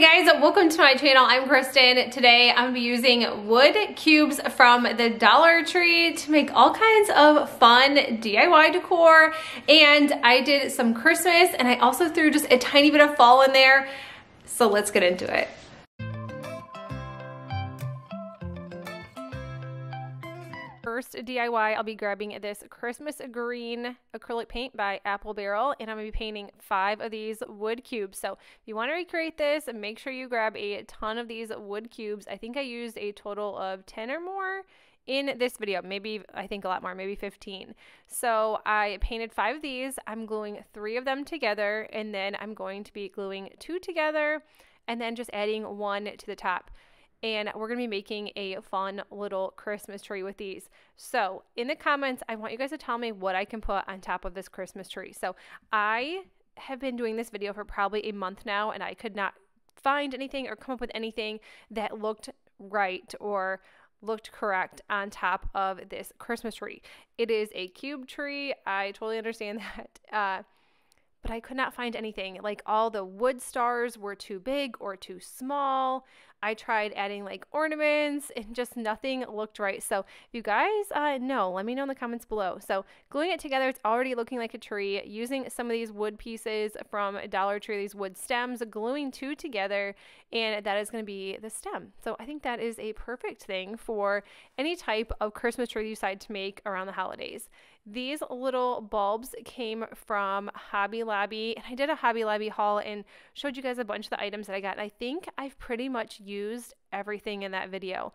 Hey guys, welcome to my channel. I'm Kristen. Today I'm using wood cubes from the Dollar Tree to make all kinds of fun DIY decor, and I did some Christmas and I also threw just a tiny bit of fall in there, so let's get into it. First DIY, I'll be grabbing this Christmas green acrylic paint by Apple Barrel, and I'm going to be painting 5 of these wood cubes. So if you want to recreate this, make sure you grab a ton of these wood cubes. I think I used a total of 10 or more in this video, maybe, I think a lot more, maybe 15. So I painted 5 of these. I'm gluing 3 of them together, and then I'm going to be gluing 2 together and then just adding 1 to the top. And we're going to be making a fun little Christmas tree with these. So in the comments, I want you guys to tell me what I can put on top of this Christmas tree. So I have been doing this video for probably a month now, and I could not find anything or come up with anything that looked right or looked correct on top of this Christmas tree. It is a cube tree. I totally understand that. But I could not find anything. Like, all the wood stars were too big or too small. I tried adding like ornaments and just nothing looked right. So if you guys know, let me know in the comments below. So gluing it together, it's already looking like a tree. Using some of these wood pieces from Dollar Tree, these wood stems, gluing 2 together, and that is going to be the stem. So I think that is a perfect thing for any type of Christmas tree you decide to make around the holidays. These little bulbs came from Hobby Lobby, and I did a Hobby Lobby haul and showed you guys a bunch of the items that I got. And I think I've pretty much used everything in that video.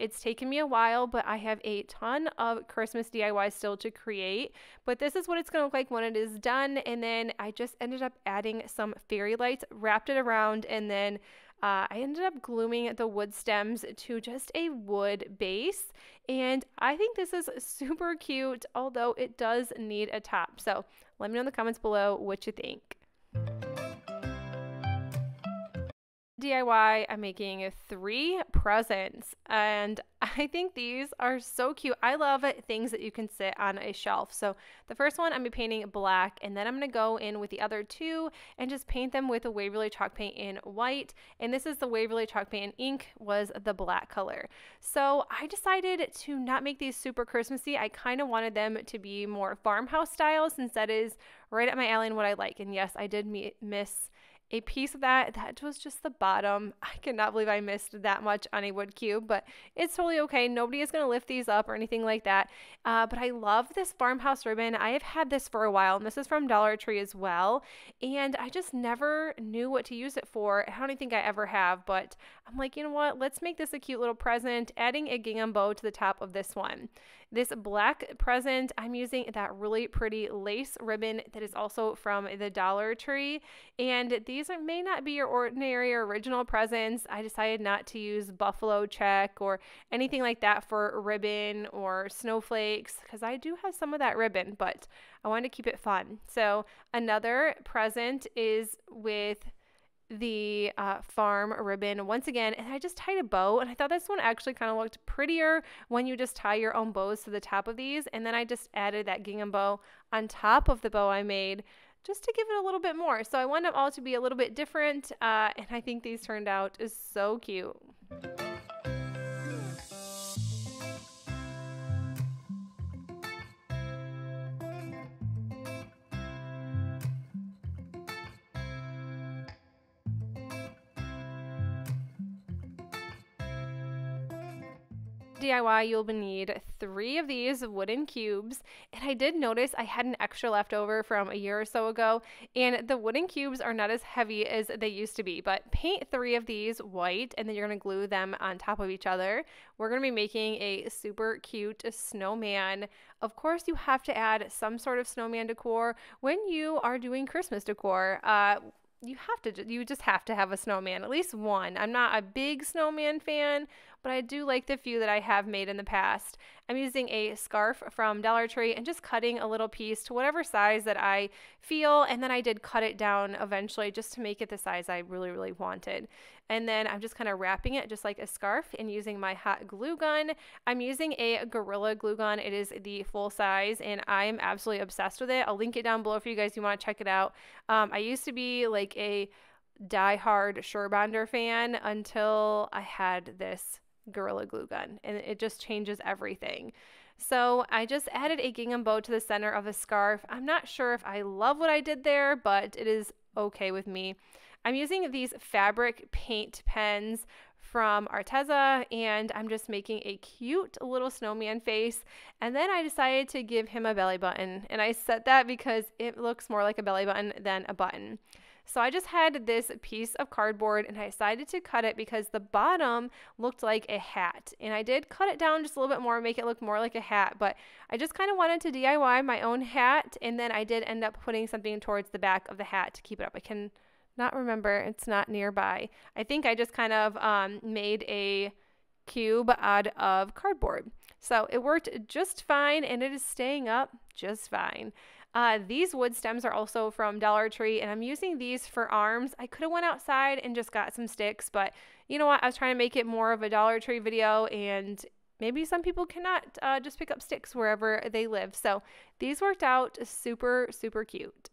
It's taken me a while, but I have a ton of Christmas DIY still to create, but this is what it's gonna look like when it is done. And then I just ended up adding some fairy lights, wrapped it around, and then I ended up gluing the wood stems to just a wood base, and I think this is super cute, although it does need a top. So let me know in the comments below what you think. DIY, I'm making 3 presents, and I think these are so cute. I love things that you can sit on a shelf. So the first one, I'm going to be painting black, and then I'm going to go in with the other 2 and just paint them with a Waverly chalk paint in white. And this is the Waverly chalk paint in ink, was the black color. So I decided to not make these super Christmassy. I kind of wanted them to be more farmhouse style, since that is right up my alley and what I like. And yes, I did miss a piece of that was just the bottom. I cannot believe I missed that much on a wood cube, but it's totally okay. Nobody is going to lift these up or anything like that. But I love this farmhouse ribbon. I have had this for a while, and this is from Dollar Tree as well. And I just never knew what to use it for. I don't think I ever have, but I'm like, you know what? Let's make this a cute little present, adding a gingham bow to the top of this one. This black present, I'm using that really pretty lace ribbon that is also from the Dollar Tree. And these may not be your ordinary or original presents. I decided not to use buffalo check or anything like that for ribbon or snowflakes, because I do have some of that ribbon, but I wanted to keep it fun. So another present is with the farm ribbon once again, and I just tied a bow, and I thought this one actually kind of looked prettier when you just tie your own bows to the top of these. And then I just added that gingham bow on top of the bow I made, just to give it a little bit more. So I want them all to be a little bit different, and I think these turned out so cute. DIY, you'll need 3 of these wooden cubes, and I did notice I had an extra left over from a year or so ago, and the wooden cubes are not as heavy as they used to be. But paint 3 of these white, and then you're going to glue them on top of each other. We're going to be making a super cute snowman. Of course, you have to add some sort of snowman decor when you are doing Christmas decor. You just have to have a snowman, at least one. I'm not a big snowman fan, but I do like the few that I have made in the past. I'm using a scarf from Dollar Tree and just cutting a little piece to whatever size that I feel, and then I did cut it down eventually just to make it the size I really wanted. And then I'm just kind of wrapping it just like a scarf and using my hot glue gun. I'm using a Gorilla Glue Gun. It is the full size, and I am absolutely obsessed with it. I'll link it down below for you guys if you want to check it out. I used to be like a diehard Surebonder fan until I had this Gorilla Glue Gun, and it just changes everything. So I just added a gingham bow to the center of the scarf. I'm not sure if I love what I did there, but it is okay with me. I'm using these fabric paint pens from Arteza, and I'm just making a cute little snowman face. And then I decided to give him a belly button, and I set that because it looks more like a belly button than a button. So I just had this piece of cardboard and I decided to cut it because the bottom looked like a hat. And I did cut it down just a little bit more, make it look more like a hat, but I just kind of wanted to DIY my own hat. And then I did end up putting something towards the back of the hat to keep it up. I cannot remember, it's not nearby. I think I just kind of made a cube out of cardboard. So it worked just fine, and it is staying up just fine. These wood stems are also from Dollar Tree, and I'm using these for arms. I could have went outside and just got some sticks, but you know what? I was trying to make it more of a Dollar Tree video, and maybe some people cannot just pick up sticks wherever they live. So these worked out super, super cute.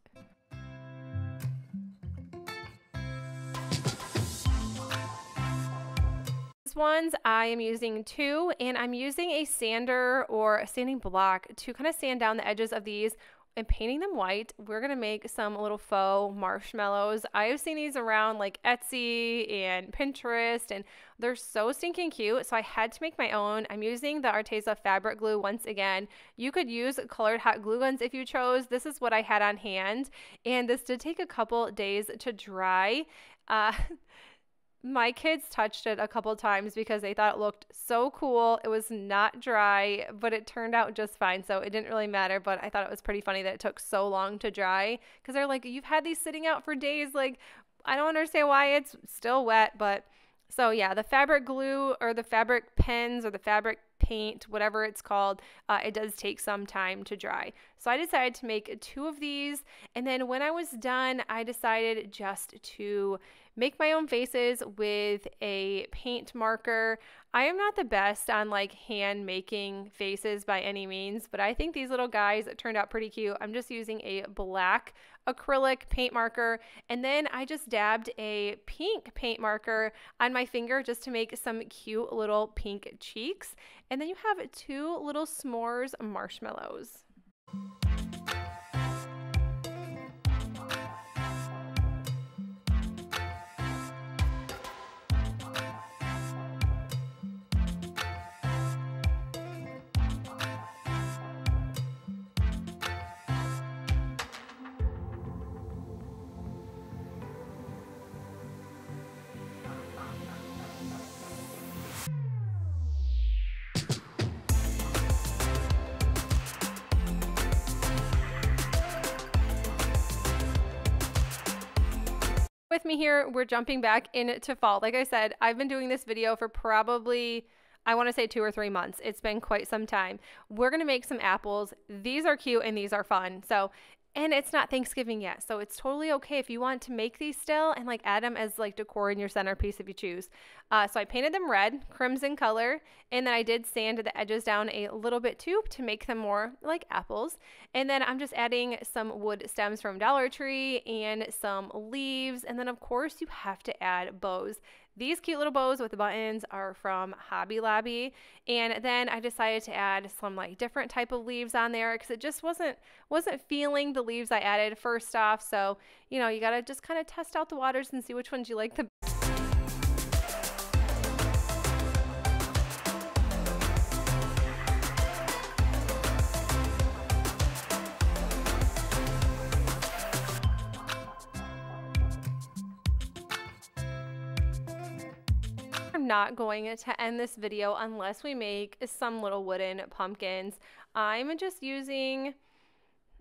Ones I am using two, and I'm using a sander or a sanding block to kind of sand down the edges of these and painting them white. We're gonna make some little faux marshmallows. I have seen these around like Etsy and Pinterest, and they're so stinking cute, so I had to make my own. I'm using the Arteza fabric glue once again. You could use colored hot glue guns if you chose. This is what I had on hand, and this did take a couple days to dry. My kids touched it a couple times because they thought it looked so cool. It was not dry, but it turned out just fine, so it didn't really matter, but I thought it was pretty funny that it took so long to dry because they're like, you've had these sitting out for days. Like, I don't understand why it's still wet, but so yeah, the fabric glue or the fabric pens or the fabric paint, whatever it's called, it does take some time to dry. So I decided to make two of these, and then when I was done, I decided just to make my own faces with a paint marker. I am not the best on like hand making faces by any means, but I think these little guys turned out pretty cute. I'm just using a black acrylic paint marker, and then I just dabbed a pink paint marker on my finger just to make some cute little pink cheeks. And then you have two little s'mores marshmallows. With me here, we're jumping back into fall. Like I said, I've been doing this video for probably, I want to say 2 or 3 months. It's been quite some time. We're going to make some apples. These are cute and these are fun. So, and it's not Thanksgiving yet, so it's totally okay if you want to make these still and like add them as like decor in your centerpiece if you choose. So I painted them red, crimson color, and then I did sand the edges down a little bit too to make them more like apples. And then I'm just adding some wood stems from Dollar Tree and some leaves, and then of course you have to add bows. These cute little bows with the buttons are from Hobby Lobby, and then I decided to add some like different type of leaves on there because it just wasn't feeling the leaves I added first off. So, you know, you gotta just kind of test out the waters and see which ones you like the best. Not going to end this video unless we make some little wooden pumpkins. I'm just using,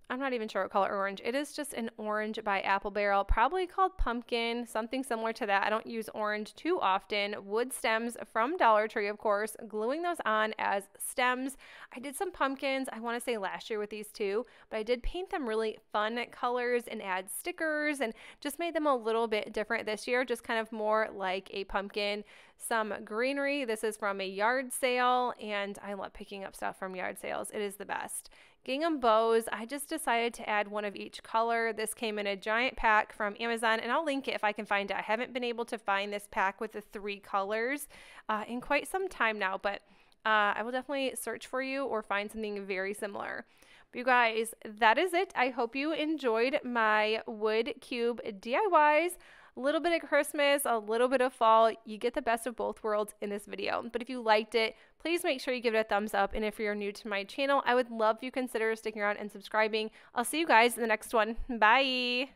I'm not even sure what color orange. It is just an orange by Apple Barrel, probably called pumpkin, something similar to that. I don't use orange too often. Wood stems from Dollar Tree, of course, gluing those on as stems. I did some pumpkins, I want to say last year with these too, but I did paint them really fun colors and add stickers and just made them a little bit different this year, just kind of more like a pumpkin. Some greenery. This is from a yard sale, and I love picking up stuff from yard sales. It is the best. gingham bows. I just decided to add one of each color. This came in a giant pack from Amazon, and I'll link it if I can find it. I haven't been able to find this pack with the 3 colors in quite some time now, but I will definitely search for you or find something very similar. But you guys, that is it. I hope you enjoyed my wood cube DIYs. A little bit of Christmas, a little bit of fall. You get the best of both worlds in this video. But if you liked it, please make sure you give it a thumbs up. And if you're new to my channel, I would love if you consider sticking around and subscribing. I'll see you guys in the next one. Bye.